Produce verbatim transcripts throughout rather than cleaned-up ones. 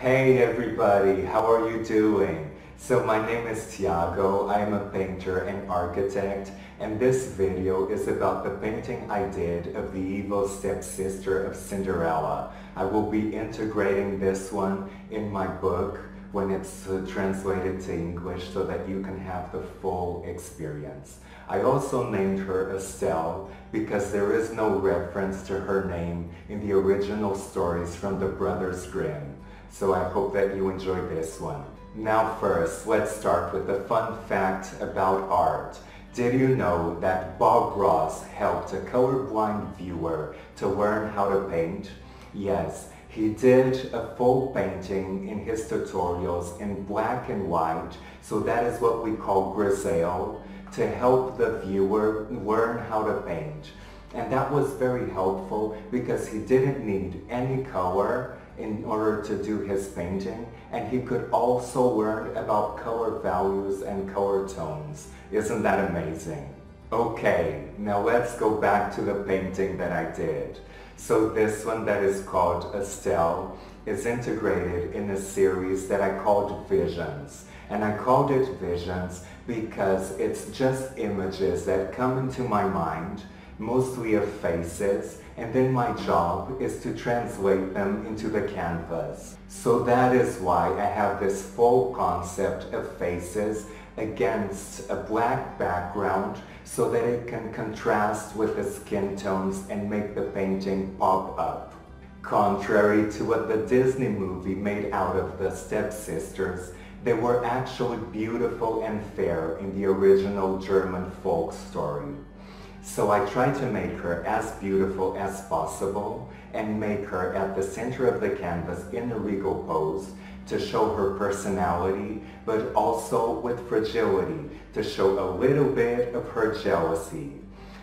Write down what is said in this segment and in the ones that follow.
Hey everybody, how are you doing? So my name is Tiago, I am a painter and architect, and this video is about the painting I did of the evil stepsister of Cinderella. I will be integrating this one in my book when it's uh, translated to English so that you can have the full experience. I also named her Estelle because there is no reference to her name in the original stories from the Brothers Grimm. So I hope that you enjoy this one. Now first, let's start with a fun fact about art. Did you know that Bob Ross helped a colorblind viewer to learn how to paint? Yes. He did a full painting in his tutorials in black and white, so that is what we call grisaille, to help the viewer learn how to paint. And that was very helpful because he didn't need any color in order to do his painting, and he could also learn about color values and color tones. Isn't that amazing? Okay, now let's go back to the painting that I did. So this one that is called Estelle is integrated in a series that I called Visions. And I called it Visions because it's just images that come into my mind, mostly of faces, and then my job is to translate them into the canvas. So that is why I have this full concept of faces against a black background so that it can contrast with the skin tones and make the painting pop up. Contrary to what the Disney movie made out of the stepsisters, they were actually beautiful and fair in the original German folk story. So I tried to make her as beautiful as possible and make her at the center of the canvas in a regal pose to show her personality, but also with fragility, to show a little bit of her jealousy.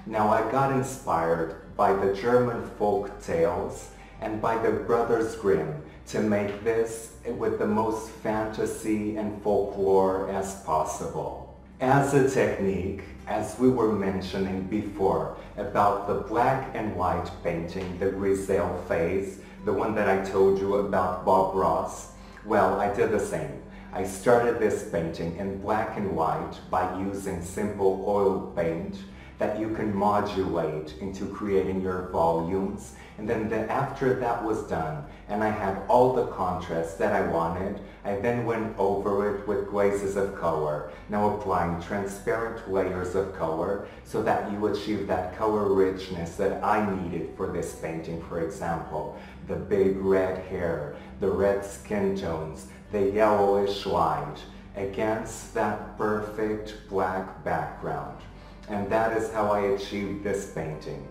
Now I got inspired by the German folk tales and by the Brothers Grimm to make this with the most fantasy and folklore as possible. As a technique, as we were mentioning before about the black and white painting, the Grisaille phase, the one that I told you about Bob Ross, well, I did the same. I started this painting in black and white by using simple oil paint that you can modulate into creating your volumes. And then the, after that was done and I had all the contrast that I wanted, I then went over it with glazes of color, now applying transparent layers of color so that you achieve that color richness that I needed for this painting, for example. The big red hair, the red skin tones, the yellowish light against that perfect black background. And that is how I achieved this painting.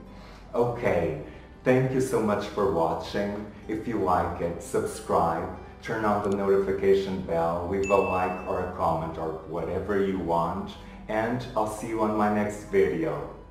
Okay, thank you so much for watching. If you like it, subscribe, turn on the notification bell, leave a like or a comment or whatever you want, and I'll see you on my next video.